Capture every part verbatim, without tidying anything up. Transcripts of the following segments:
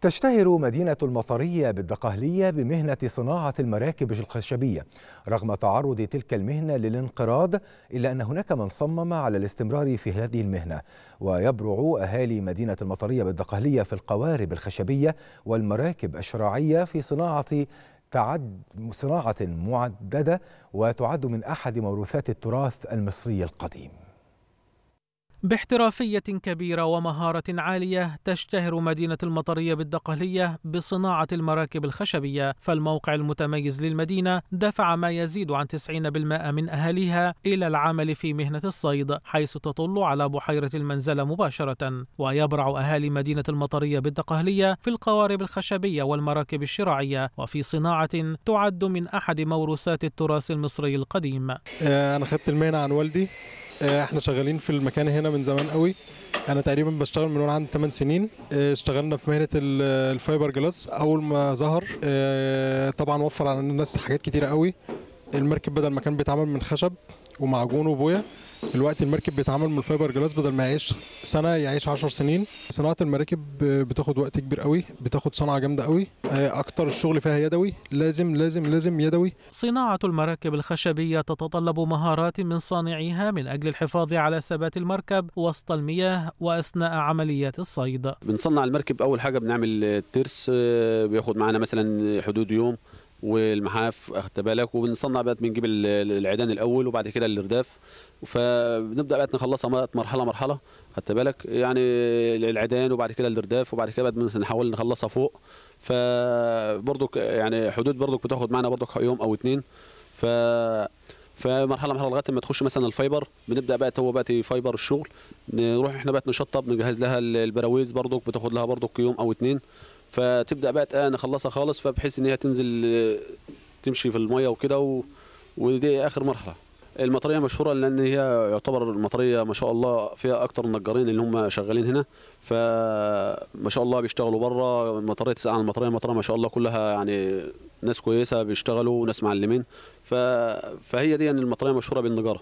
تشتهر مدينة المطرية بالدقهلية بمهنة صناعة المراكب الخشبية. رغم تعرض تلك المهنة للانقراض، إلا أن هناك من صمم على الاستمرار في هذه المهنة، ويبرع أهالي مدينة المطرية بالدقهلية في القوارب الخشبية والمراكب الشراعية في صناعة تعد صناعة معددة، وتعد من أحد موروثات التراث المصري القديم. باحترافية كبيرة ومهارة عالية تشتهر مدينة المطرية بالدقهلية بصناعة المراكب الخشبية، فالموقع المتميز للمدينة دفع ما يزيد عن تسعين بالمئة من أهاليها إلى العمل في مهنة الصيد، حيث تطل على بحيرة المنزلة مباشرة. ويبرع أهالي مدينة المطرية بالدقهلية في القوارب الخشبية والمراكب الشراعية، وفي صناعة تعد من أحد موروثات التراث المصري القديم. أنا خدت المهنة عن والدي، احنا شغالين في المكان هنا من زمان قوي. انا تقريبا بشتغل من وانا عندي ثمان سنين. اشتغلنا في مهنه الفايبر جلاس اول ما ظهر. اه طبعا وفر على الناس حاجات كتيره قوي. المركب بدل ما كان بيتعمل من خشب ومعجون وبويه، دلوقتي المركب بيتعمل من الفايبر جلاس، بدل ما يعيش سنه يعيش عشر سنين. صناعه المراكب بتاخد وقت كبير قوي، بتاخد صنعه جامده قوي، اكتر الشغل فيها يدوي، لازم لازم لازم يدوي. صناعه المراكب الخشبيه تتطلب مهارات من صانعيها من اجل الحفاظ على ثبات المركب وسط المياه واثناء عمليات الصيد. بنصنع المركب، اول حاجه بنعمل الترس، بياخد معانا مثلا حدود يوم، والمحاف اخدت بالك، وبنصنع بقى، بنجيب العيدان الاول وبعد كده الرداف، فبنبدا بقى نخلصها مرحله مرحله اخدت بالك، يعني العيدان وبعد كده الرداف وبعد كده بنحاول نخلصها فوق، فبرضك يعني حدود برضك بتاخد معنا برضك يوم او اتنين، ف فمرحله مرحله لغايه ما تخش مثلا الفايبر. بنبدا بقى هو بقى فايبر الشغل، نروح احنا بقى نشطب، نجهز لها البراويز برضك بتاخد لها برضك يوم او اتنين، فتبدا بقى نخلصها خالص، فبحيث ان هي تنزل تمشي في الميه وكده و... ودي اخر مرحله. المطريه مشهوره لان هي يعتبر المطريه ما شاء الله فيها اكتر نجارين اللي هم شغالين هنا، فما شاء الله بيشتغلوا بره. مطريه تسال عن المطريه، المطريه ما شاء الله كلها يعني ناس كويسه بيشتغلوا وناس معلمين، ف... فهي دي يعني المطريه مشهوره بالنجاره.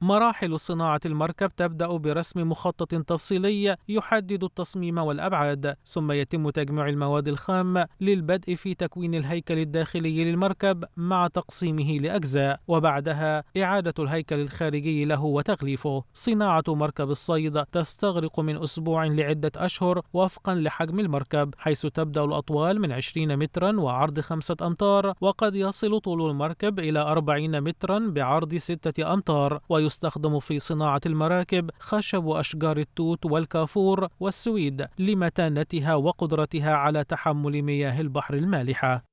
مراحل صناعة المركب تبدأ برسم مخطط تفصيلي يحدد التصميم والأبعاد، ثم يتم تجميع المواد الخام للبدء في تكوين الهيكل الداخلي للمركب مع تقسيمه لأجزاء، وبعدها إعادة الهيكل الخارجي له وتغليفه. صناعة مركب الصيد تستغرق من أسبوع لعدة أشهر وفقا لحجم المركب، حيث تبدأ الأطوال من عشرين مترا وعرض خمسة أمتار، وقد يصل طول المركب إلى أربعين مترا بعرض ستة أمتار. ويستخدم يستخدم في صناعة المراكب خشب أشجار التوت والكافور والسويد لمتانتها وقدرتها على تحمل مياه البحر المالحة.